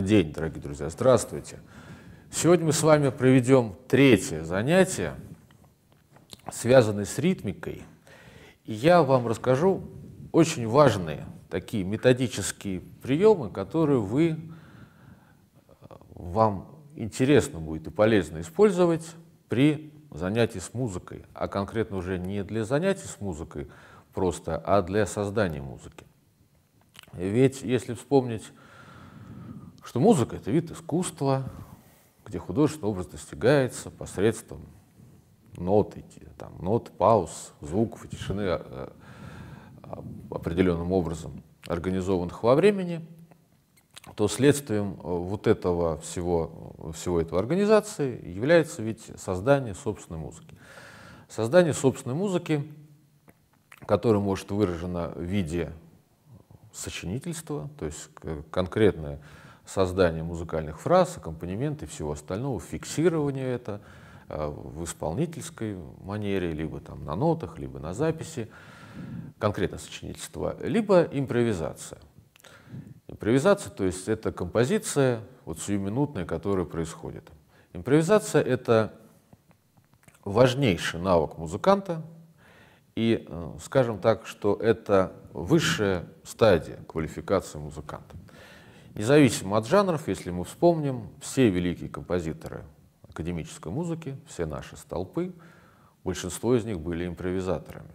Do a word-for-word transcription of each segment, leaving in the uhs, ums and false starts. Добрый день, дорогие друзья, здравствуйте. Сегодня мы с вами проведем третье занятие, связанное с ритмикой. И я вам расскажу очень важные такие методические приемы, которые вы, вам интересно будет и полезно использовать при занятии с музыкой, а конкретно уже не для занятий с музыкой просто, а для создания музыки. Ведь если вспомнить, что музыка — это вид искусства, где художественный образ достигается посредством ноты, там, нот, пауз, звуков и тишины, определенным образом организованных во времени, то следствием вот этого всего, всего этого организации является ведь создание собственной музыки. Создание собственной музыки, которая может быть выражена в виде сочинительства, то есть конкретное создание музыкальных фраз, аккомпанемент и всего остального, фиксирование это в исполнительской манере, либо там на нотах, либо на записи, конкретно сочинительство, либо импровизация. Импровизация, то есть это композиция, вот сиюминутная, которая происходит. Импровизация — это важнейший навык музыканта, и, скажем так, что это высшая стадия квалификации музыканта. Независимо от жанров, если мы вспомним, все великие композиторы академической музыки, все наши столпы, большинство из них были импровизаторами.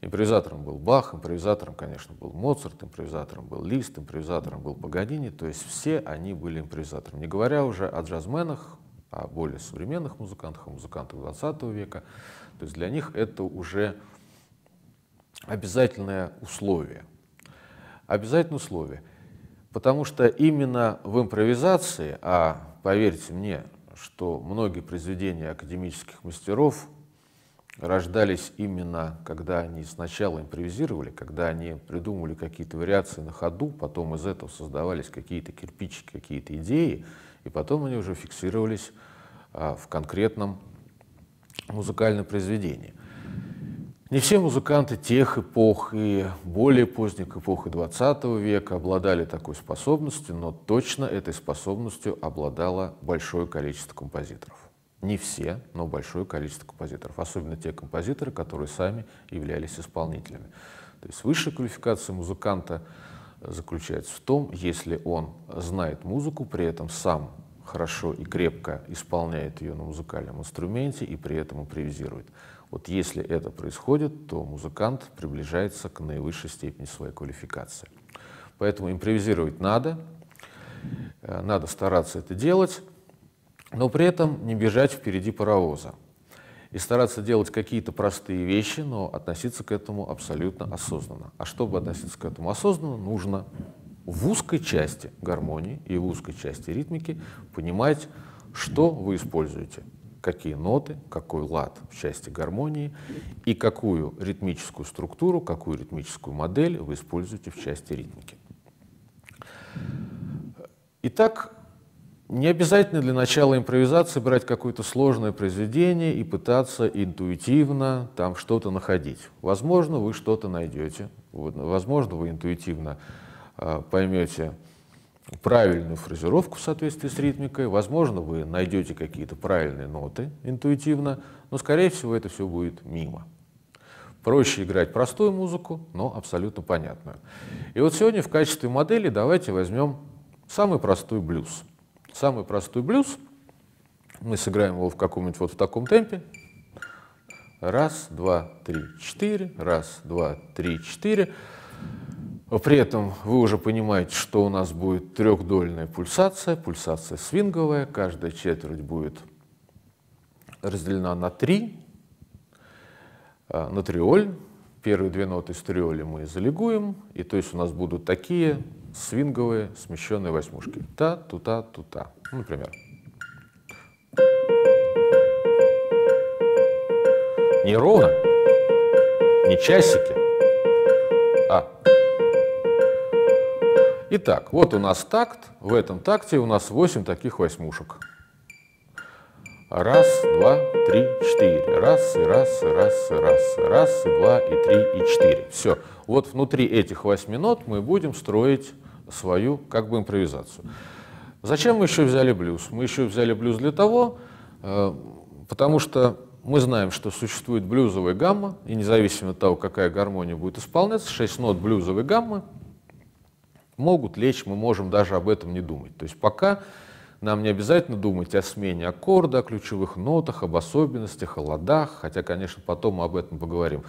Импровизатором был Бах, импровизатором, конечно, был Моцарт, импровизатором был Лист, импровизатором был Паганини, то есть все они были импровизаторами. Не говоря уже о джазменах, о более современных музыкантах, о музыкантах двадцатого века, то есть для них это уже обязательное условие. Обязательное условие. Потому что именно в импровизации, а поверьте мне, что многие произведения академических мастеров рождались именно, когда они сначала импровизировали, когда они придумывали какие-то вариации на ходу, потом из этого создавались какие-то кирпичики, какие-то идеи, и потом они уже фиксировались а, в конкретном музыкальном произведении. Не все музыканты тех эпох и более поздних эпох двадцатого века обладали такой способностью, но точно этой способностью обладало большое количество композиторов. Не все, но большое количество композиторов, особенно те композиторы, которые сами являлись исполнителями. То есть высшая квалификация музыканта заключается в том, если он знает музыку, при этом сам хорошо и крепко исполняет ее на музыкальном инструменте и при этом импровизирует. Вот если это происходит, то музыкант приближается к наивысшей степени своей квалификации. Поэтому импровизировать надо, надо стараться это делать, но при этом не бежать впереди паровоза. И стараться делать какие-то простые вещи, но относиться к этому абсолютно осознанно. А чтобы относиться к этому осознанно, нужно в узкой части гармонии и в узкой части ритмики понимать, что вы используете, какие ноты, какой лад в части гармонии и какую ритмическую структуру, какую ритмическую модель вы используете в части ритмики. Итак, не обязательно для начала импровизации брать какое-то сложное произведение и пытаться интуитивно там что-то находить. Возможно, вы что-то найдете, возможно, вы интуитивно поймете правильную фразировку в соответствии с ритмикой, возможно, вы найдете какие-то правильные ноты интуитивно, но, скорее всего, это все будет мимо. Проще играть простую музыку, но абсолютно понятную. И вот сегодня в качестве модели давайте возьмем самый простой блюз. Самый простой блюз, мы сыграем его в каком-нибудь вот в таком темпе. Раз, два, три, четыре, раз, два, три, четыре. При этом вы уже понимаете, что у нас будет трехдольная пульсация, пульсация свинговая, каждая четверть будет разделена на три, на триоль. Первые две ноты из триоля мы залигуем, и то есть у нас будут такие свинговые смещенные восьмушки. Та-ту-та-ту-та, например. Не ровно, не часики, а... Итак, вот у нас такт, в этом такте у нас восемь таких восьмушек. Раз, два, три, четыре. Раз, и раз, и раз, и раз, и раз, и два, и три, и четыре. Все. Вот внутри этих восьми нот мы будем строить свою как бы импровизацию. Зачем мы еще взяли блюз? Мы еще взяли блюз для того, потому что мы знаем, что существует блюзовая гамма, и независимо от того, какая гармония будет исполняться, шесть нот блюзовой гаммы могут лечь, мы можем даже об этом не думать. То есть пока нам не обязательно думать о смене аккорда, о ключевых нотах, об особенностях, о ладах, хотя, конечно, потом мы об этом поговорим.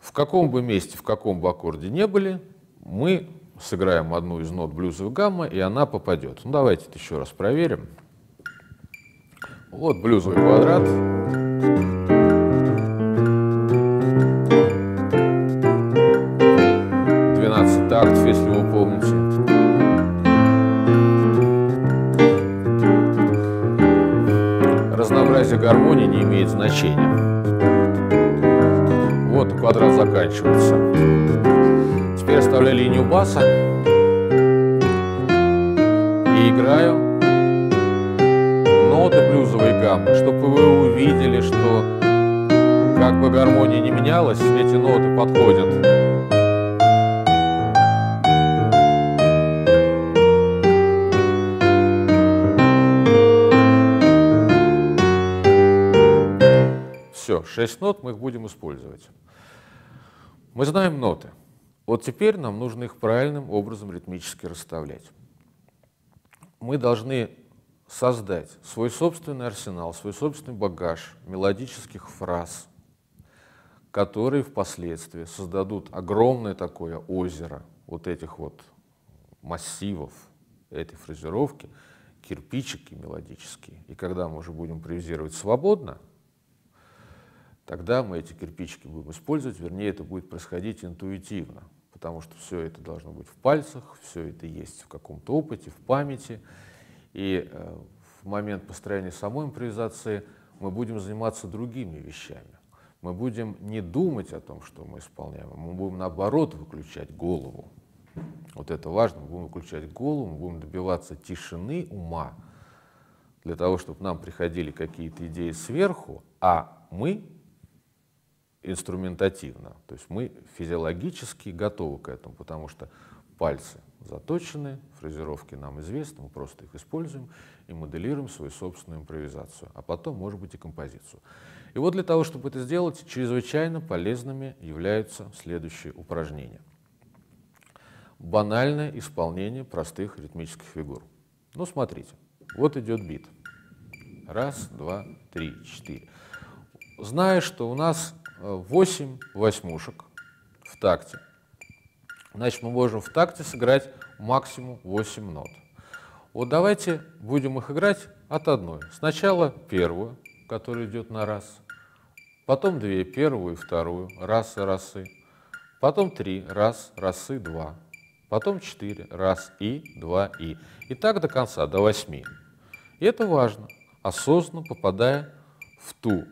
В каком бы месте, в каком бы аккорде не были, мы сыграем одну из нот блюзовой гаммы, и она попадет. Ну, давайте это еще раз проверим. Вот блюзовый квадрат. двенадцать тактов, если вы помните. Разнообразие гармонии не имеет значения. Вот квадрат заканчивается. Теперь оставляю линию баса и играю ноты блюзовой гаммы, чтобы вы увидели, что как бы гармония не менялась, эти ноты подходят. Все, шесть нот мы их будем использовать. Мы знаем ноты. Вот теперь нам нужно их правильным образом ритмически расставлять. Мы должны создать свой собственный арсенал, свой собственный багаж мелодических фраз, которые впоследствии создадут огромное такое озеро вот этих вот массивов, этой фразировки, кирпичики мелодические. И когда мы уже будем импровизировать свободно, тогда мы эти кирпичики будем использовать, вернее, это будет происходить интуитивно, потому что все это должно быть в пальцах, все это есть в каком-то опыте, в памяти. И э, в момент построения самой импровизации мы будем заниматься другими вещами. Мы будем не думать о том, что мы исполняем, мы будем, наоборот, выключать голову. Вот это важно, мы будем выключать голову, мы будем добиваться тишины ума, для того, чтобы нам приходили какие-то идеи сверху, а мы инструментативно, то есть мы физиологически готовы к этому, потому что пальцы заточены, фразировки нам известны, мы просто их используем и моделируем свою собственную импровизацию, а потом, может быть, и композицию. И вот для того, чтобы это сделать, чрезвычайно полезными являются следующие упражнения. Банальное исполнение простых ритмических фигур. Ну, смотрите, вот идет бит. Раз, два, три, четыре. Зная, что у нас восемь восьмушек в такте, значит, мы можем в такте сыграть максимум восемь нот. Вот давайте будем их играть от одной. Сначала первую, которая идет на раз, потом две, первую и вторую, раз и разы, потом три, раз, разы, два, потом четыре, раз и, два и. И так до конца, до восьми. И это важно, осознанно попадая в ту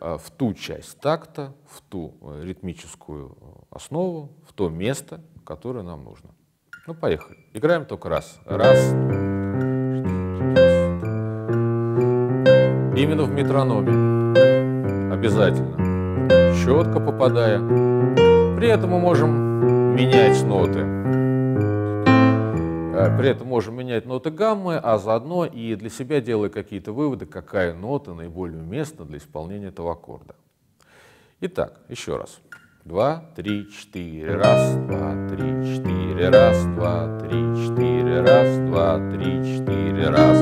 в ту часть такта, в ту ритмическую основу, в то место, которое нам нужно. Ну, поехали. Играем только раз. Раз. Именно в метрономе. Обязательно. Четко попадая. При этом мы можем менять ноты. При этом можем менять ноты гаммы, а заодно и для себя делая какие-то выводы, какая нота наиболее уместна для исполнения этого аккорда. Итак, еще раз. Два, три, четыре, раз, два, три, четыре, раз, два, три, четыре, раз, два, три, четыре, раз,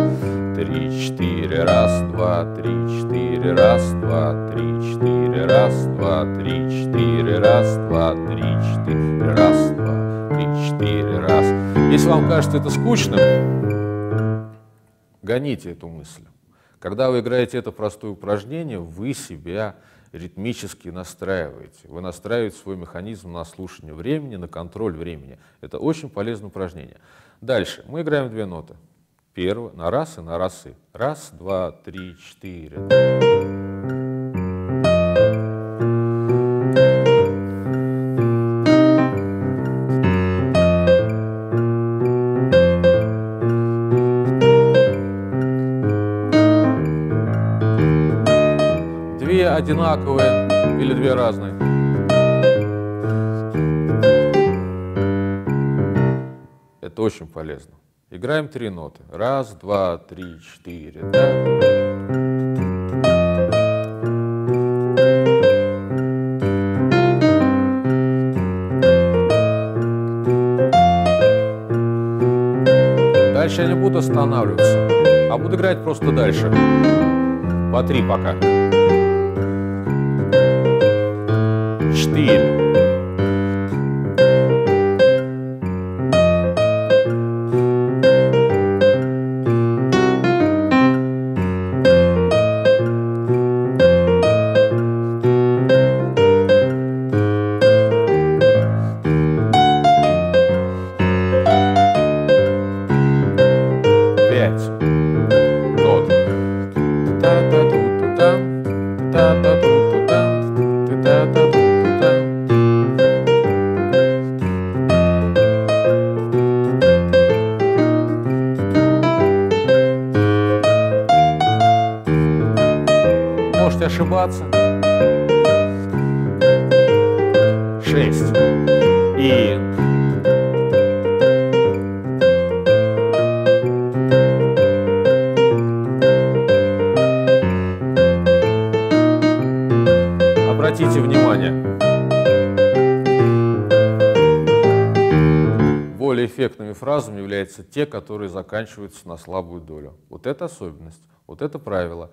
три, четыре, раз, два, три, четыре, раз, два, три, четыре, раз, два, три, четыре, раз, два, три, четыре, раз, два. четыре раз. Если вам кажется это скучным, гоните эту мысль. Когда вы играете это простое упражнение, вы себя ритмически настраиваете. Вы настраиваете свой механизм на слушание времени, на контроль времени. Это очень полезное упражнение. Дальше. Мы играем две ноты. Первую на раз и на разы. Раз, два, три, четыре. Одинаковые или две разные. Это очень полезно. Играем три ноты. Раз, два, три, четыре. Да? Дальше я не буду останавливаться, а буду играть просто дальше. По три пока. Четыре. Ошибаться. Шесть. И обратите внимание, более эффектными фразами являются те, которые заканчиваются на слабую долю. Вот это особенность, вот это правило.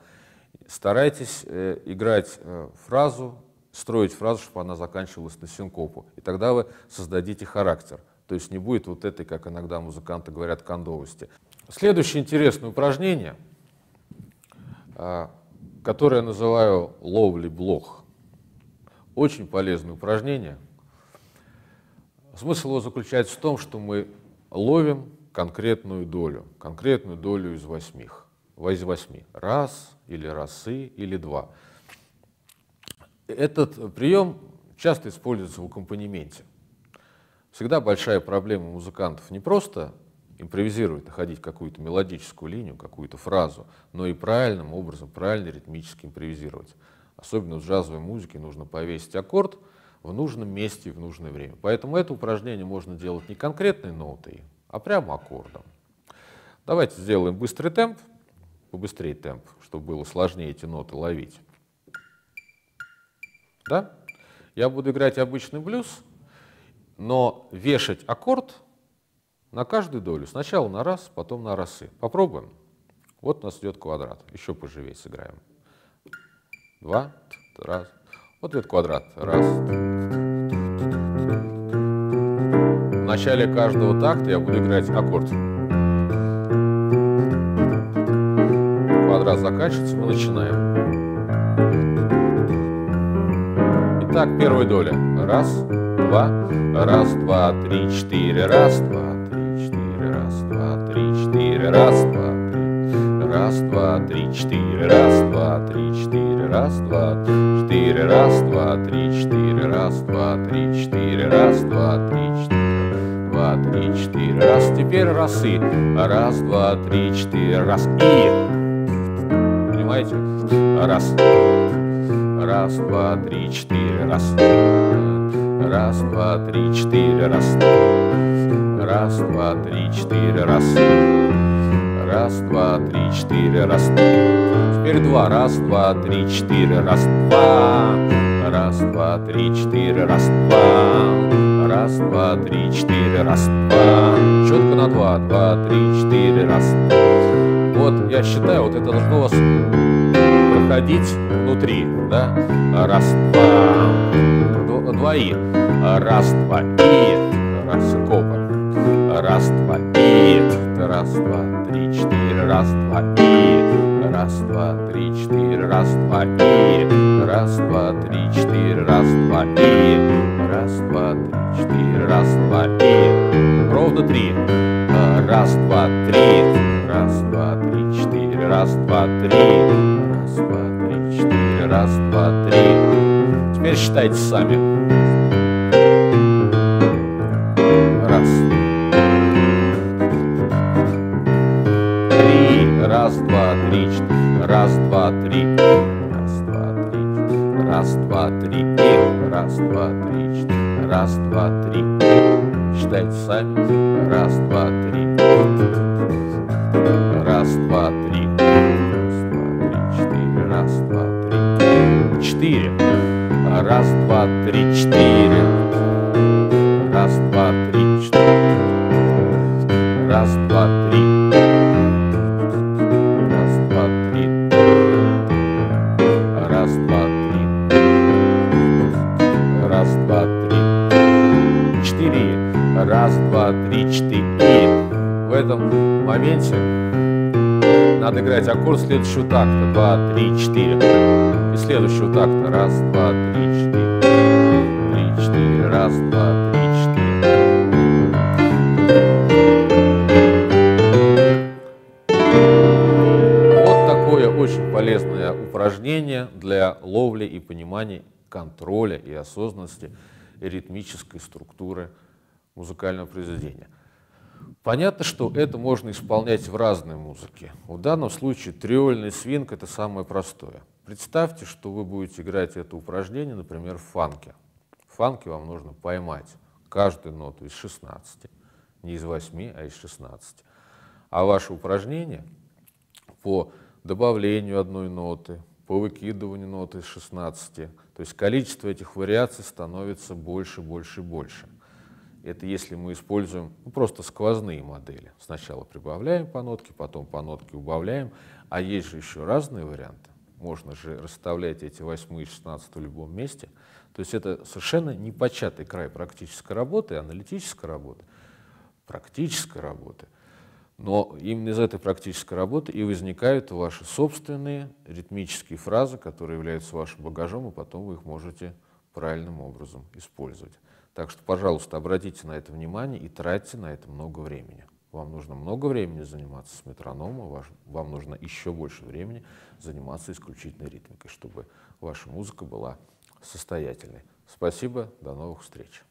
Старайтесь э, играть э, фразу, строить фразу, чтобы она заканчивалась на синкопу. И тогда вы создадите характер. То есть не будет вот этой, как иногда музыканты говорят, кондовости. Следующее интересное упражнение, э, которое я называю ловли-блох. Очень полезное упражнение. Смысл его заключается в том, что мы ловим конкретную долю. Конкретную долю из восьмих. Из восьми. Раз, или разы, или два. Этот прием часто используется в аккомпанементе. Всегда большая проблема музыкантов не просто импровизировать, находить какую-то мелодическую линию, какую-то фразу, но и правильным образом, правильно ритмически импровизировать. Особенно в джазовой музыке нужно повесить аккорд в нужном месте и в нужное время. Поэтому это упражнение можно делать не конкретной нотой, а прямо аккордом. Давайте сделаем быстрый темп. Побыстрее темп, чтобы было сложнее эти ноты ловить. Да? Я буду играть обычный блюз, но вешать аккорд на каждую долю. Сначала на раз, потом на разы. Попробуем. Вот у нас идет квадрат. Еще поживее сыграем. Два, раз. Вот идет квадрат. Раз. В начале каждого такта я буду играть аккорд. Раз заканчивается, мы начинаем. Итак, первая доля. Раз, два, раз, два, три, четыре, раз, два, три, четыре, раз, два, три, четыре, раз, два, три, раз, два, три, четыре, раз, два, три, четыре, раз, два, четыре, раз, два, три, четыре, раз, два, три, четыре, раз, два, три, четыре. Два, три, четыре, раз. Теперь разы. Раз, два, три, четыре, раз. И раз, раз, два, три, четыре, раз, раз, два, три, четыре, раз, раз, два, три, четыре, раз, раз, два, три, четыре, раз. Теперь два, раз, два, три, четыре, раз, два, раз, два, три, четыре, раз, два, раз, два, три, четыре, раз, два. Четко на два, два, три, четыре, раз. Вот, я считаю, вот это должно у вас проходить внутри, да? Раз, два, два и, раз, два и, раз, синкопа, раз, два и, раз, два, три, четыре, раз, два и, раз, два, три, четыре, раз, два и, раз, два, три, четыре, раз, два и, раз, два, три, четыре, раз, два и, ровно три, раз, два, три. Раз, два, три, четыре, раз, два, три, раз, два, три, четыре, раз, два, три. Теперь считайте сами. Раз, три, раз, два, три, четыре, раз, два, три, раз, два, три, раз, два, три, раз, два, три, четыре, раз, два, три. считайте сами. Раз, два, три. Раз, два, три. Раз, два, три, четыре. Раз, два, три. Четыре. Раз, два, три, четыре. Раз, два, три, четыре. Раз, два, три. Раз, два, три, четыре. И в этом моменте надо играть аккорд следующего такта. Два, три, четыре. И следующего такта. Раз, два, три, четыре. Три, четыре. Раз, два, три, четыре. Вот такое очень полезное упражнение для ловли и понимания контроля и осознанности ритмической структуры музыкального произведения. Понятно, что это можно исполнять в разной музыке. В данном случае триольный свинг — это самое простое. Представьте, что вы будете играть это упражнение, например, в фанке. В фанке вам нужно поймать каждую ноту из шестнадцати, не из восьми, а из шестнадцати. А ваше упражнение по добавлению одной ноты, по выкидыванию ноты из шестнадцати, то есть количество этих вариаций становится больше, больше, больше. Это если мы используем ну, просто сквозные модели. Сначала прибавляем по нотке, потом по нотке убавляем. А есть же еще разные варианты. Можно же расставлять эти восьмые и шестнадцатые в любом месте. То есть это совершенно непочатый край практической работы, аналитической работы, практической работы. Но именно из этой практической работы и возникают ваши собственные ритмические фразы, которые являются вашим багажом, и потом вы их можете правильным образом использовать. Так что, пожалуйста, обратите на это внимание и тратьте на это много времени. Вам нужно много времени заниматься с метрономом, вам нужно еще больше времени заниматься исключительной ритмикой, чтобы ваша музыка была состоятельной. Спасибо, до новых встреч.